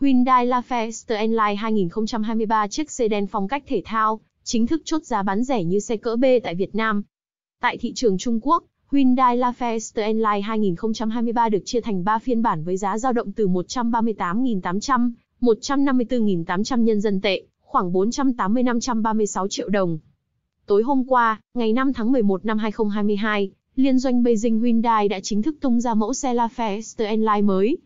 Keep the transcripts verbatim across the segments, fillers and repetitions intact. Hyundai Lafesta N Line hai không hai ba, chiếc sedan phong cách thể thao, chính thức chốt giá bán rẻ như xe cỡ B tại Việt Nam. Tại thị trường Trung Quốc, Hyundai Lafesta N Line hai không hai ba được chia thành ba phiên bản với giá dao động từ một trăm ba mươi tám nghìn tám trăm, một trăm năm mươi tư nghìn tám trăm nhân dân tệ, khoảng bốn trăm tám mươi đến năm trăm ba mươi sáu triệu đồng. Tối hôm qua, ngày năm tháng mười một năm hai nghìn không trăm hai mươi hai, liên doanh Beijing Hyundai đã chính thức tung ra mẫu xe Lafesta N Line mới.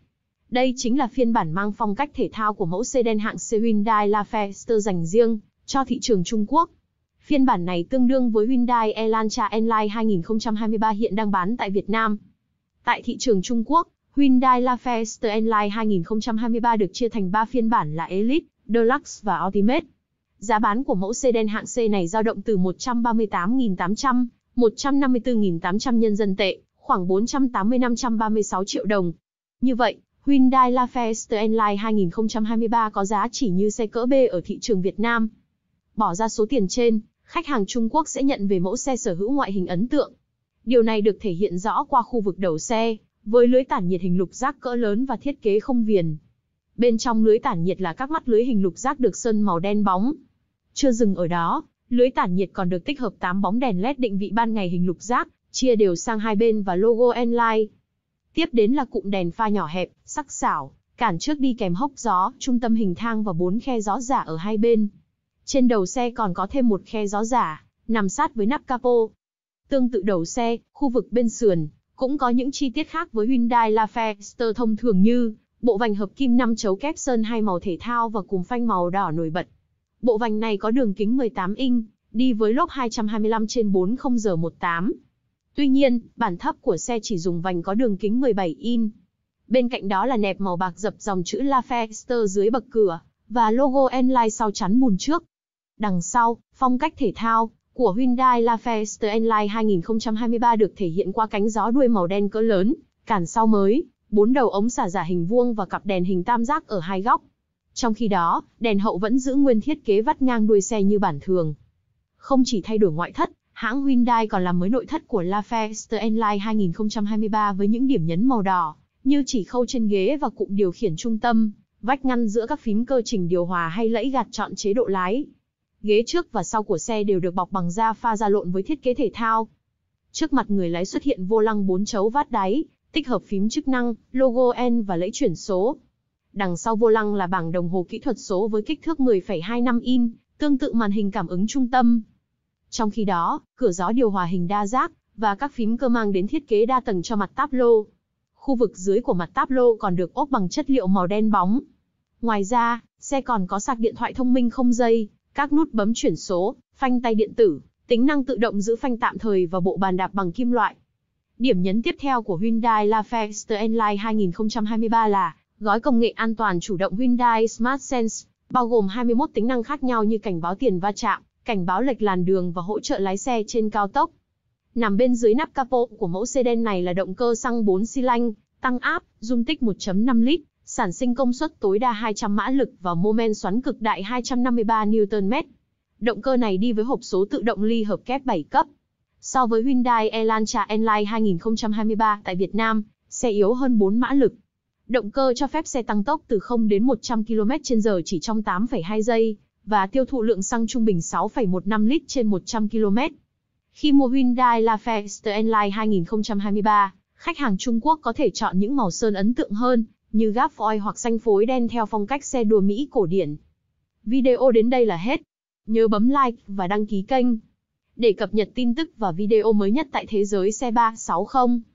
Đây chính là phiên bản mang phong cách thể thao của mẫu sedan hạng C Hyundai Lafesta dành riêng cho thị trường Trung Quốc. Phiên bản này tương đương với Hyundai Elantra N Line hai không hai ba hiện đang bán tại Việt Nam. Tại thị trường Trung Quốc, Hyundai Lafesta N Line hai không hai ba được chia thành ba phiên bản là Elite, Deluxe và Ultimate. Giá bán của mẫu sedan hạng C này dao động từ một trăm ba mươi tám nghìn tám trăm, một trăm năm mươi tư nghìn tám trăm nhân dân tệ, khoảng bốn trăm tám mươi đến năm trăm ba mươi sáu triệu đồng. Như vậy, Hyundai Lafesta N Line hai không hai ba có giá chỉ như xe cỡ B ở thị trường Việt Nam. Bỏ ra số tiền trên, khách hàng Trung Quốc sẽ nhận về mẫu xe sở hữu ngoại hình ấn tượng. Điều này được thể hiện rõ qua khu vực đầu xe, với lưới tản nhiệt hình lục giác cỡ lớn và thiết kế không viền. Bên trong lưới tản nhiệt là các mắt lưới hình lục giác được sơn màu đen bóng. Chưa dừng ở đó, lưới tản nhiệt còn được tích hợp tám bóng đèn led định vị ban ngày hình lục giác, chia đều sang hai bên và logo N Line. Tiếp đến là cụm đèn pha nhỏ hẹp, sắc sảo, cản trước đi kèm hốc gió, trung tâm hình thang và bốn khe gió giả ở hai bên. Trên đầu xe còn có thêm một khe gió giả, nằm sát với nắp capo. Tương tự đầu xe, khu vực bên sườn cũng có những chi tiết khác với Hyundai Lafesta thông thường như bộ vành hợp kim năm chấu kép sơn hai màu thể thao và cùm phanh màu đỏ nổi bật. Bộ vành này có đường kính mười tám inch, đi với lốp hai hai lăm trên bốn không giờ mười tám. Tuy nhiên, bản thấp của xe chỉ dùng vành có đường kính mười bảy inch. Bên cạnh đó là nẹp màu bạc dập dòng chữ Lafesta dưới bậc cửa và logo N Line sau chắn bùn trước. Đằng sau, phong cách thể thao của Hyundai Lafesta N Line hai không hai ba được thể hiện qua cánh gió đuôi màu đen cỡ lớn, cản sau mới, bốn đầu ống xả giả hình vuông và cặp đèn hình tam giác ở hai góc. Trong khi đó, đèn hậu vẫn giữ nguyên thiết kế vắt ngang đuôi xe như bản thường. Không chỉ thay đổi ngoại thất, hãng Hyundai còn làm mới nội thất của Lafesta N Line hai không hai ba với những điểm nhấn màu đỏ, như chỉ khâu trên ghế và cụm điều khiển trung tâm, vách ngăn giữa các phím cơ chỉnh điều hòa hay lẫy gạt chọn chế độ lái. Ghế trước và sau của xe đều được bọc bằng da pha da lộn với thiết kế thể thao. Trước mặt người lái xuất hiện vô lăng bốn chấu vát đáy, tích hợp phím chức năng, logo N và lẫy chuyển số. Đằng sau vô lăng là bảng đồng hồ kỹ thuật số với kích thước mười phẩy hai lăm inch, tương tự màn hình cảm ứng trung tâm. Trong khi đó, cửa gió điều hòa hình đa giác và các phím cơ mang đến thiết kế đa tầng cho mặt táp lô. Khu vực dưới của mặt táp lô còn được ốp bằng chất liệu màu đen bóng. Ngoài ra, xe còn có sạc điện thoại thông minh không dây, các nút bấm chuyển số, phanh tay điện tử, tính năng tự động giữ phanh tạm thời và bộ bàn đạp bằng kim loại. Điểm nhấn tiếp theo của Hyundai Lafesta N Line hai không hai ba là gói công nghệ an toàn chủ động Hyundai SmartSense, bao gồm hai mươi mốt tính năng khác nhau như cảnh báo tiền va chạm, cảnh báo lệch làn đường và hỗ trợ lái xe trên cao tốc. Nằm bên dưới nắp capo của mẫu sedan này là động cơ xăng bốn xi lanh, tăng áp, dung tích một phẩy năm lít, sản sinh công suất tối đa hai trăm mã lực và mô men xoắn cực đại hai trăm năm mươi ba Newton mét. Động cơ này đi với hộp số tự động ly hợp kép bảy cấp. So với Hyundai Elantra N Line hai không hai ba tại Việt Nam, xe yếu hơn bốn mã lực. Động cơ cho phép xe tăng tốc từ không đến một trăm ki lô mét trên giờ chỉ trong tám phẩy hai giây và tiêu thụ lượng xăng trung bình sáu phẩy mười lăm lít trên một trăm ki lô mét. Khi mua Hyundai Lafesta N Line hai không hai ba, khách hàng Trung Quốc có thể chọn những màu sơn ấn tượng hơn như Gaffoy hoặc xanh phối đen theo phong cách xe đua Mỹ cổ điển. Video đến đây là hết. Nhớ bấm like và đăng ký kênh để cập nhật tin tức và video mới nhất tại thế giới xe ba sáu mươi.